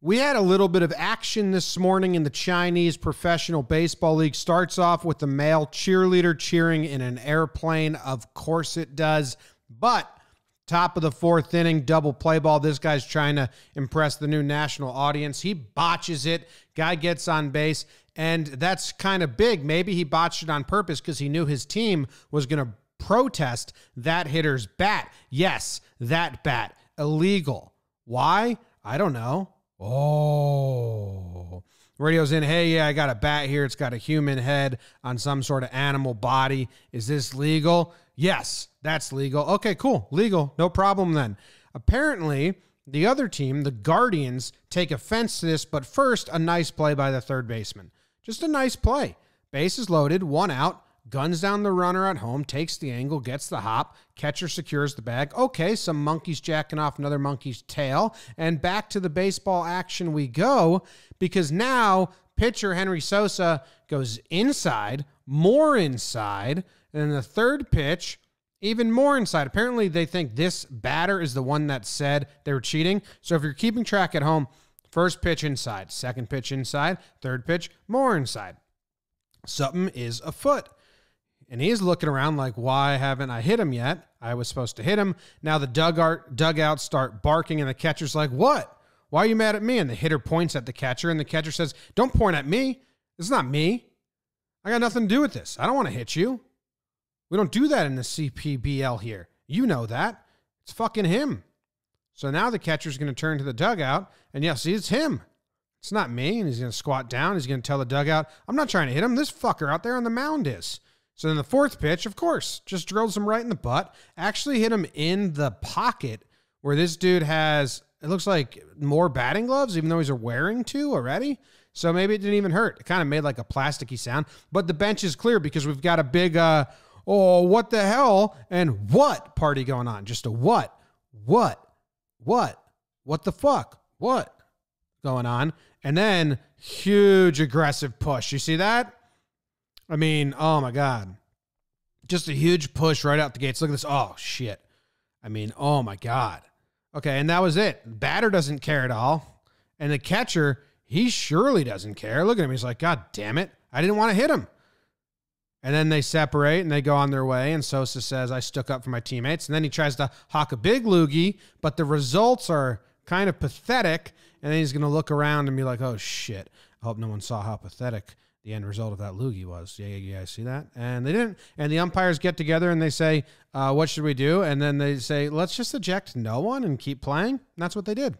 We had a little bit of action this morning in the Chinese Professional Baseball League. Starts off with the male cheerleader cheering in an airplane. Of course it does. But top of the fourth inning, double play ball. This guy's trying to impress the new national audience. He botches it. Guy gets on base, and that's kind of big. Maybe he botched it on purpose because he knew his team was going to protest that hitter's bat. Yes, that bat. Illegal. Why? I don't know. Oh, radio's in. Hey, yeah, I got a bat here. It's got a human head on some sort of animal body. Is this legal? Yes, that's legal. Okay, cool. Legal. No problem then. Apparently, the other team, the Guardians, take offense to this, but first, a nice play by the third baseman. Just a nice play. Bases loaded, one out, guns down the runner at home, takes the angle, gets the hop, catcher secures the bag. Okay, some monkey's jacking off another monkey's tail, and back to the baseball action we go, because now pitcher Henry Sosa goes inside, more inside, and the third pitch, even more inside. Apparently, they think this batter is the one that said they were cheating. So if you're keeping track at home, first pitch inside, second pitch inside, third pitch more inside. Something is afoot. And he's looking around like, why haven't I hit him yet? I was supposed to hit him. Now the dugouts start barking, and the catcher's like, what? Why are you mad at me? And the hitter points at the catcher, and the catcher says, don't point at me. It's not me. I got nothing to do with this. I don't want to hit you. We don't do that in the CPBL here. You know that. It's fucking him. So now the catcher's going to turn to the dugout, and yeah, see, it's him. It's not me, and he's going to squat down. He's going to tell the dugout, I'm not trying to hit him. This fucker out there on the mound is. So then the fourth pitch, of course, just drills him right in the butt, actually hit him in the pocket where this dude has, it looks like more batting gloves, even though he's wearing two already. So maybe it didn't even hurt. It kind of made like a plasticky sound, but the bench is clear because we've got a big, oh, what the hell and what party going on? Just a what the fuck, what going on? And then huge aggressive push. You see that? I mean, oh, my God. Just a huge push right out the gates. Look at this. Oh, shit. I mean, oh, my God. Okay, and that was it. Batter doesn't care at all. And the catcher, he surely doesn't care. Look at him. He's like, God damn it. I didn't want to hit him. And then they separate, and they go on their way, and Sosa says, I stuck up for my teammates. And then he tries to hawk a big loogie, but the results are kind of pathetic. And then he's going to look around and be like, oh, shit. I hope no one saw how pathetic the end result of that loogie was. Yeah, yeah, yeah, I see that. And they didn't. And the umpires get together and they say, what should we do? And then they say, let's just eject no one and keep playing. And that's what they did.